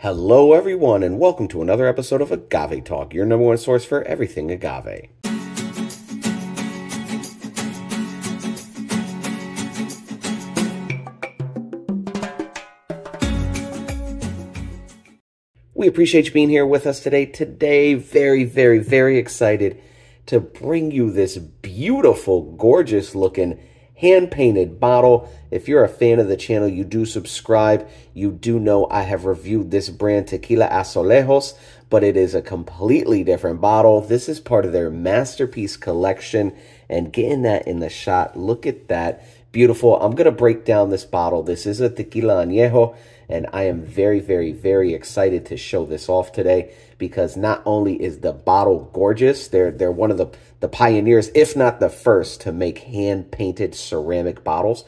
Hello everyone, and welcome to another episode of Agave Talk, your number one source for everything agave. We appreciate you being here with us today. Today, very, very, very excited to bring you this beautiful, gorgeous looking hand-painted bottle. If you're a fan of the channel, you do subscribe. You do know I have reviewed this brand, Tequila Azulejos, but it is a completely different bottle. This is part of their masterpiece collection, and getting that in the shot, look at that. Beautiful. I'm going to break down this bottle. This is a Tequila Añejo, and I am very, very, very excited to show this off today because not only is the bottle gorgeous, they're one of the pioneers, if not the first, to make hand-painted ceramic bottles.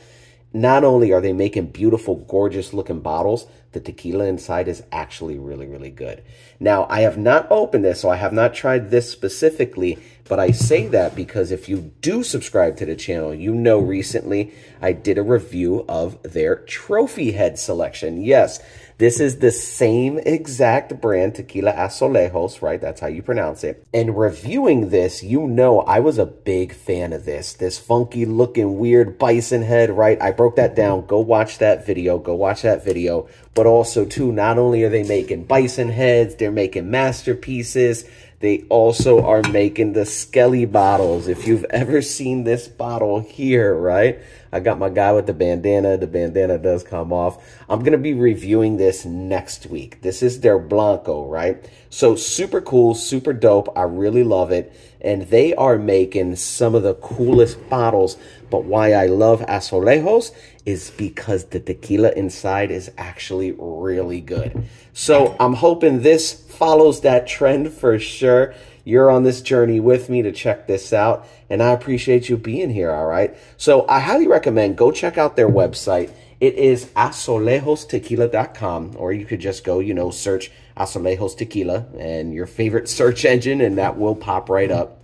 Not only are they making beautiful, gorgeous-looking bottles, the tequila inside is actually really, really good. Now, I have not opened this, so I have not tried this specifically, but I say that because if you do subscribe to the channel, you know recently I did a review of their trophy head selection. Yes, this is the same exact brand, Tequila Azulejos, right? That's how you pronounce it. And reviewing this, you know I was a big fan of this funky-looking, weird bison head, right? I broke that down. Go watch that video. Go watch that video. But also, too, not only are they making bison heads, they're making masterpieces. They also are making the Skelly bottles. If you've ever seen this bottle here, right? I got my guy with the bandana. The bandana does come off. I'm going to be reviewing this next week. This is their Blanco, right? So super cool, super dope. I really love it. And they are making some of the coolest bottles. But why I love Azulejos is because the tequila inside is actually really good. So I'm hoping this follows that trend for sure. You're on this journey with me to check this out, and I appreciate you being here, all right? So I highly recommend go check out their website. It is azulejostequila.com, or you could just go, you know, search Azulejos Tequila and your favorite search engine, and that will pop right up.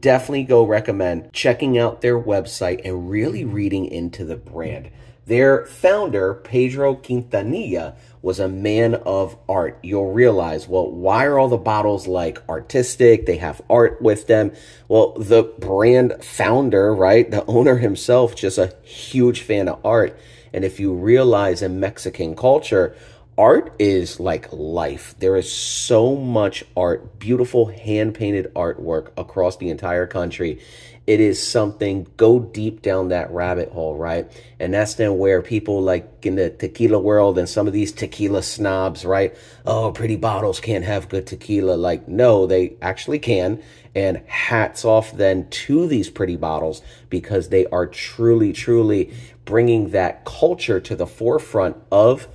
Definitely go recommend checking out their website and really reading into the brand. Their founder, Pedro Quintanilla, was a man of art. You'll realize, well, why are all the bottles like artistic? They have art with them. Well, the brand founder, right, the owner himself, just a huge fan of art. And if you realize in Mexican culture, art is like life. There is so much art, beautiful hand-painted artwork across the entire country. It is something, go deep down that rabbit hole, right? And that's then where people like in the tequila world and some of these tequila snobs, right? Oh, pretty bottles can't have good tequila. Like, no, they actually can. And hats off then to these pretty bottles because they are truly, truly bringing that culture to the forefront of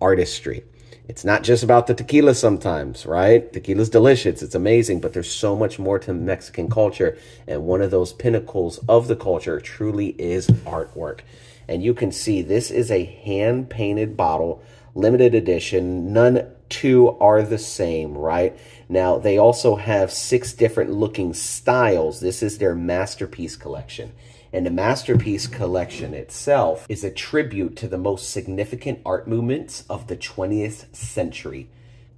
artistry. It's not just about the tequila sometimes, right? Tequila's delicious. It's amazing, but there's so much more to Mexican culture. And one of those pinnacles of the culture truly is artwork. And you can see this is a hand-painted bottle, limited edition. None two are the same, right? Now, they also have 6 different looking styles. This is their masterpiece collection. And the masterpiece collection itself is a tribute to the most significant art movements of the 20th century.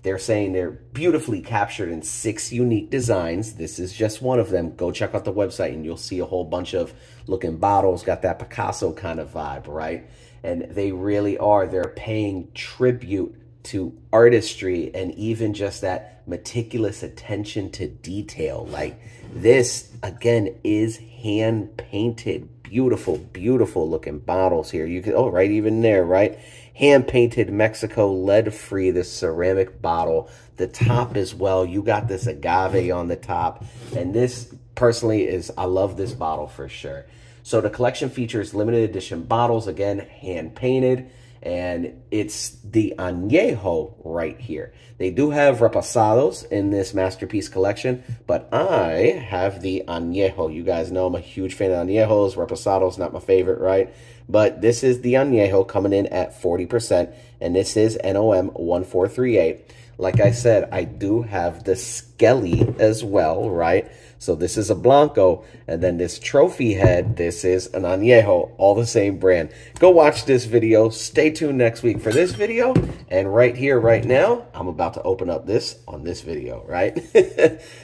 They're saying they're beautifully captured in 6 unique designs. This is just one of them. Go check out the website and you'll see a whole bunch of looking bottles. Got that Picasso kind of vibe, right? And they really are. They're paying tribute to artistry and even just that meticulous attention to detail. Like this, again, is hand-painted, beautiful, beautiful looking bottles here. You can, oh, right, even there, right? Hand-painted Mexico, lead-free, the ceramic bottle. The top as well, you got this agave on the top. And this, personally, is, I love this bottle for sure. So the collection features limited edition bottles, again, hand-painted. And it's the Añejo right here. They do have Reposados in this masterpiece collection, but I have the Añejo. You guys know I'm a huge fan of Añejos. Reposados, not my favorite, right? But this is the Añejo coming in at 40%, and this is NOM 1438. Like I said, I do have the Skelly as well, right? So this is a Blanco, and then this trophy head, this is an Añejo, all the same brand. Go watch this video. Stay tuned next week for this video. And right here, right now, I'm about to open up this on this video, right?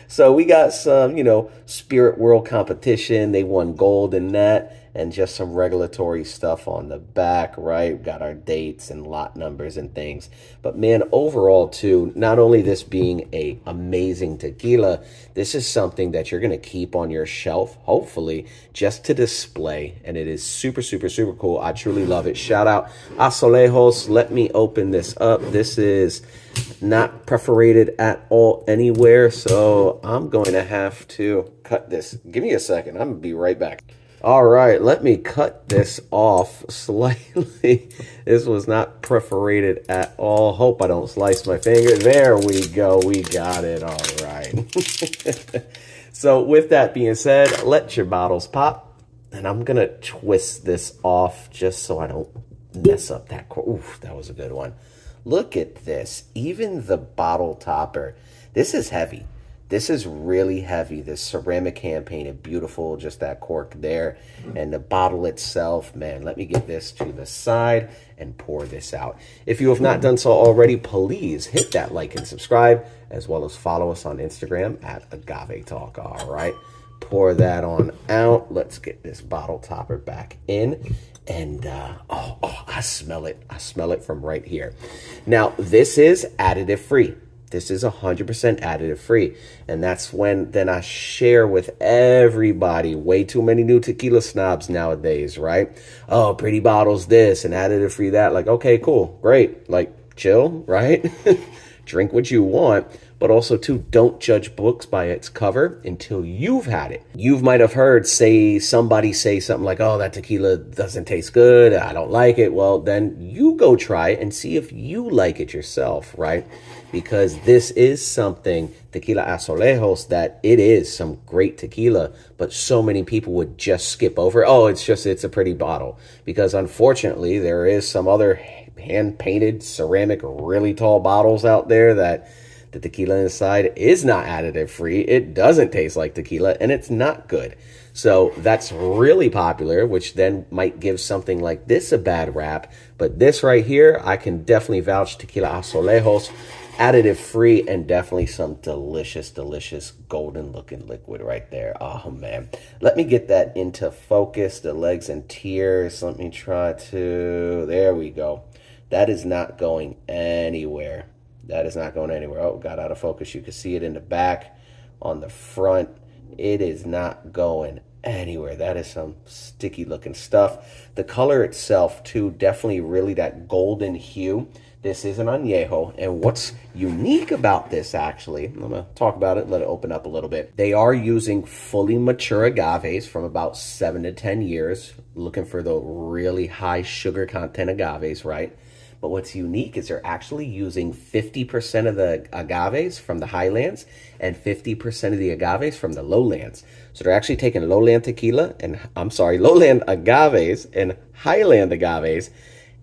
So we got some, you know, Spirit World competition. They won gold in that. And just some regulatory stuff on the back, right? We've got our dates and lot numbers and things. But man, overall too, not only this being a amazing tequila, this is something that you're gonna keep on your shelf, hopefully, just to display. And it is super, super, super cool. I truly love it. Shout out Azulejos. Let me open this up. This is not perforated at all anywhere. So I'm going to have to cut this. Give me a second. I'm gonna be right back. All right, let me cut this off slightly. This was not perforated at all. Hope I don't slice my finger. There we go. We got it. All right. So with that being said, let your bottles pop. And I'm going to twist this off just so I don't mess up that. Oof, that was a good one. Look at this. Even the bottle topper. This is heavy. This is really heavy. This ceramic hand painted beautiful, just that cork there. And the bottle itself, man, let me get this to the side and pour this out. If you have not done so already, please hit that like and subscribe, as well as follow us on Instagram at Agave Talk. All right, pour that on out. Let's get this bottle topper back in. And oh, I smell it. I smell it from right here. Now, this is additive free. This is 100% additive free. And that's when then I share with everybody. Way too many new tequila snobs nowadays, right? Oh, pretty bottles this and additive free that. Like, okay, cool, great. Like, chill, right? Drink what you want. But also, too, don't judge books by its cover until you've had it. You might have heard somebody say something like, oh, that tequila doesn't taste good. I don't like it. Well, then you go try it and see if you like it yourself, right? Because this is something, Tequila Azulejos, that it is some great tequila, but so many people would just skip over, oh, it's a pretty bottle. Because unfortunately, there is some other hand-painted ceramic really tall bottles out there that the tequila inside is not additive free. It doesn't taste like tequila, and it's not good. So that's really popular, which then might give something like this a bad rap. But this right here, I can definitely vouch Tequila Azulejos, additive free, and definitely some delicious, delicious golden looking liquid right there. Oh man, let me get that into focus, the legs and tears. Let me try to, there we go. That is not going anywhere. That is not going anywhere. Oh, got out of focus. You can see it in the back, on the front. It is not going anywhere. That is some sticky looking stuff. The color itself too, definitely really that golden hue. This is an Añejo, and what's unique about this actually, I'm gonna talk about it, let it open up a little bit. They are using fully mature agaves from about 7 to 10 years, looking for the really high sugar content agaves, right? But what's unique is they're actually using 50% of the agaves from the highlands and 50% of the agaves from the lowlands. So they're actually taking lowland tequila and, I'm sorry, lowland agaves and highland agaves,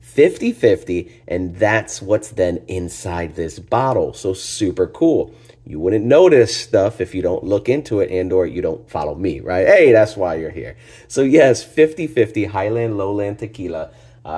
50-50, and that's what's then inside this bottle. So super cool. You wouldn't notice stuff if you don't look into it and or you don't follow me, right? Hey, that's why you're here. So yes, 50-50 highland, lowland tequila,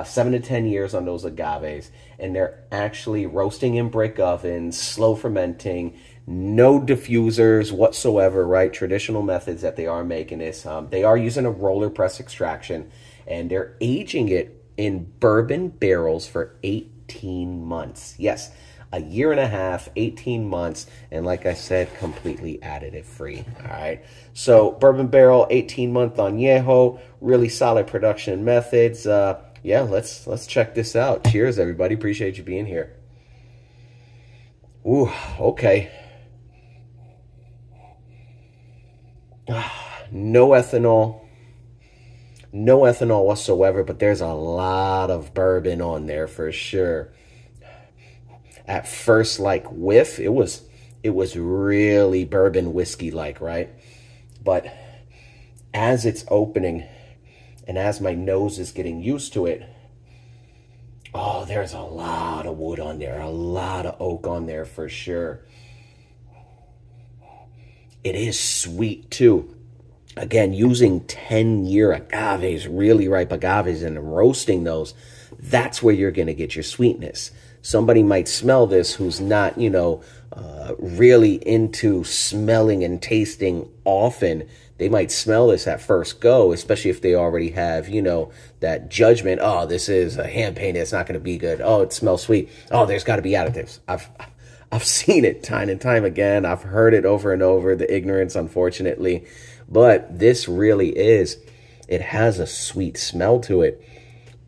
7 to 10 years on those agaves, and they're actually roasting in brick ovens, slow fermenting, no diffusers whatsoever, right? Traditional methods that they are making this. They are using a roller press extraction, and they're aging it in bourbon barrels for 18 months. Yes, a year and a half, 18 months, and like I said, completely additive free, all right? So bourbon barrel, 18-month Añejo, really solid production methods. Yeah, let's check this out. Cheers, everybody. Appreciate you being here. Ooh, okay. No ethanol. No ethanol whatsoever, but there's a lot of bourbon on there for sure. At first, like whiff, it was really bourbon whiskey like, right? But as it's opening, And as my nose is getting used to it, oh, there's a lot of wood on there, a lot of oak on there for sure. It is sweet too. Again, using 10-year agaves, really ripe agaves, and roasting those, that's where you're going to get your sweetness. Somebody might smell this who's not, you know, really into smelling and tasting often. They might smell this at first go, especially if they already have, you know, that judgment. Oh, this is a hand painted. It's not going to be good. Oh, it smells sweet. Oh, there's got to be additives. I've seen it time and time again. I've heard it over and over, the ignorance, unfortunately. But this really is, it has a sweet smell to it,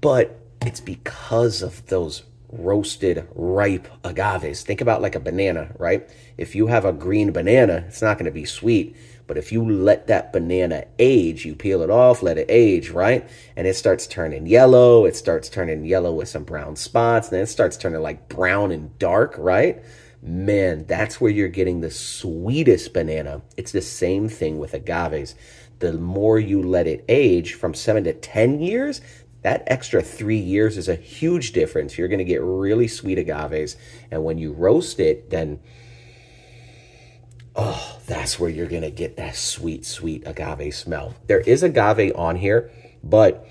but it's because of those roasted ripe agaves. Think about like a banana, right? If you have a green banana, it's not going to be sweet, but if you let that banana age, you peel it off, let it age, right? And it starts turning yellow. It starts turning yellow with some brown spots. Then it starts turning like brown and dark, right? Man, that's where you're getting the sweetest banana. It's the same thing with agaves. The more you let it age, from 7 to 10 years, that extra 3 years is a huge difference. You're going to get really sweet agaves. And when you roast it, then, oh, that's where you're going to get that sweet, sweet agave smell. There is agave on here, but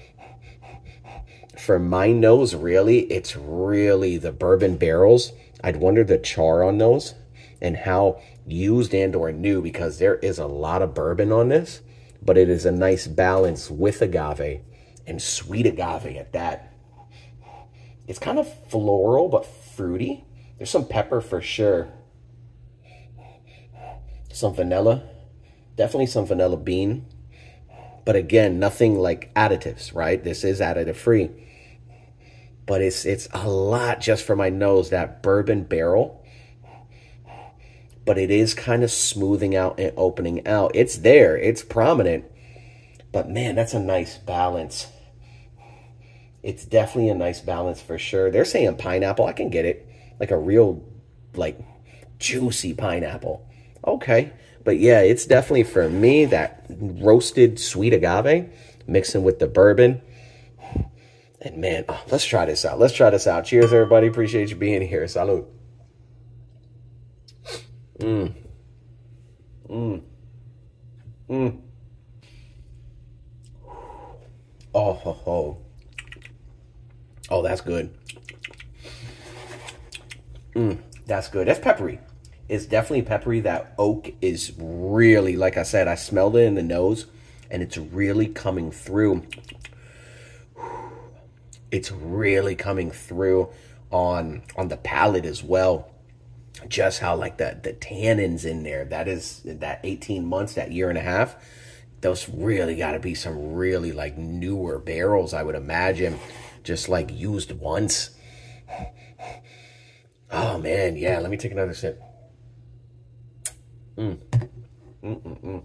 for my nose, really, it's really the bourbon barrels. I'd wonder the char on those and how used and or new, because there is a lot of bourbon on this, but it is a nice balance with agave and sweet agave at that. It's kind of floral, but fruity. There's some pepper for sure. Some vanilla, definitely some vanilla bean. But again, nothing like additives, right? This is additive free. But it's a lot just for my nose, that bourbon barrel. But it is kind of smoothing out and opening out. It's there. It's prominent. But man, that's a nice balance. It's definitely a nice balance for sure. They're saying pineapple. I can get it. Like a real, like, juicy pineapple. Okay. But yeah, it's definitely for me that roasted sweet agave mixing with the bourbon. And man, oh, let's try this out. Let's try this out. Cheers, everybody. Appreciate you being here. Salud. Mmm. Mmm. Mmm. Oh, ho, ho. Oh, that's good. Mmm, that's good. That's peppery. It's definitely peppery. That oak is really, like I said, I smelled it in the nose, and it's really coming through. It's really coming through on the palate as well. Just how like the tannins in there, that is that 18 months, that year and a half, those really got to be some really like newer barrels, I would imagine, just like used once. Oh man, yeah, let me take another sip. Mm. Mm -mm -mm.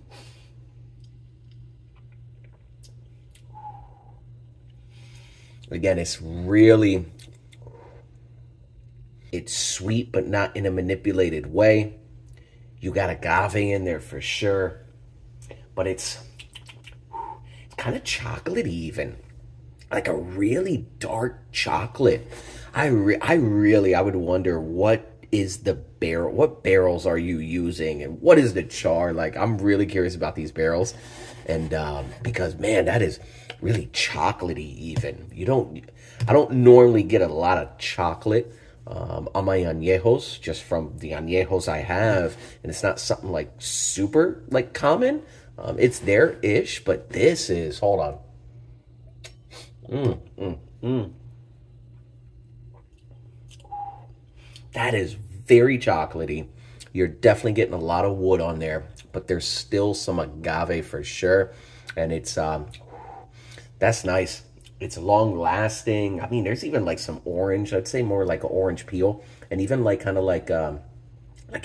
Again, it's really, it's sweet, but not in a manipulated way. You got agave in there for sure, but it's kind of chocolatey even, like a really dark chocolate. I would wonder what is the barrel, what barrels are you using, and what is the char? Like, I'm really curious about these barrels, and because man, that is really chocolatey even. I don't normally get a lot of chocolate on my añejos, just from the añejos I have, and it's not something like super like common. It's there ish, but this is, hold on. That is very chocolatey. You're definitely getting a lot of wood on there, but there's still some agave for sure, and it's that's nice. It's long lasting. I mean, there's even like some orange. I'd say more like an orange peel, and even like kind of like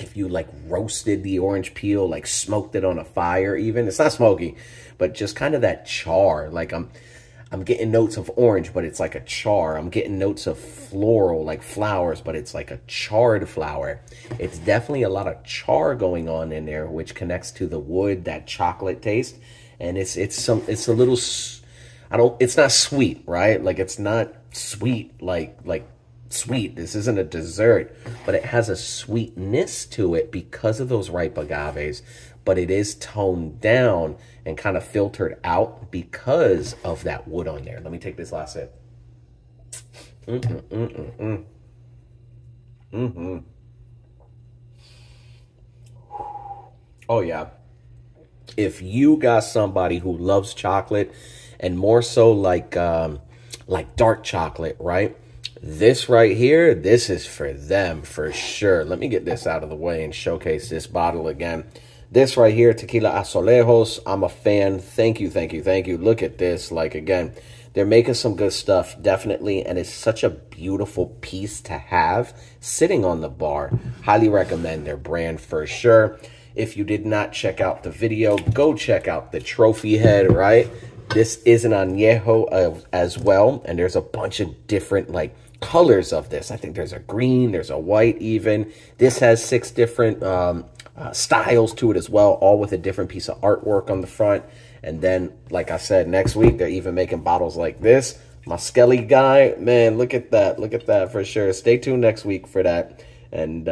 if you like roasted the orange peel, like smoked it on a fire. Even it's not smoky, but just kind of that char. Like I'm getting notes of orange, but it's like a char. I'm getting notes of floral, like flowers, but it's like a charred flower. It's definitely a lot of char going on in there, which connects to the wood, that chocolate taste, and it's a little. I it's not sweet, right? Like, it's not sweet, like sweet. This isn't a dessert, but it has a sweetness to it because of those ripe agaves, but it is toned down and kind of filtered out because of that wood on there. Let me take this last sip. Oh, yeah. If you got somebody who loves chocolate, and more so like dark chocolate, right? This right here, this is for them for sure. Let me get this out of the way and showcase this bottle again. This right here, Tequila Azulejos, I'm a fan. Thank you, thank you, thank you. Look at this. Like, again, they're making some good stuff, definitely, and it's such a beautiful piece to have sitting on the bar. Highly recommend their brand for sure. If you did not check out the video, go check out the trophy head, right? This is an añejo as well, and there's a bunch of different, like, colors of this. I think there's a green, there's a white even. This has 6 different styles to it as well, all with a different piece of artwork on the front. And then, like I said, next week, they're even making bottles like this. My Skelly guy, man, look at that for sure. Stay tuned next week for that. And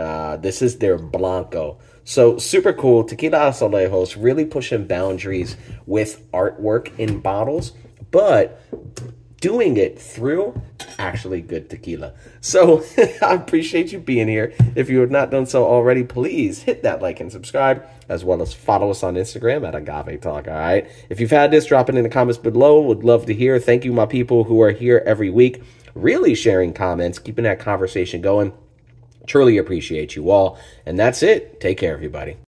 this is their Blanco. So super cool. Tequila Azulejos really pushing boundaries with artwork in bottles, but doing it through actually good tequila. So I appreciate you being here. If you have not done so already, please hit that like and subscribe, as well as follow us on Instagram at Agave Talk, all right? If you've had this, drop it in the comments below. Would love to hear. Thank you, my people who are here every week, really sharing comments, keeping that conversation going. Truly appreciate you all. And that's it. Take care, everybody.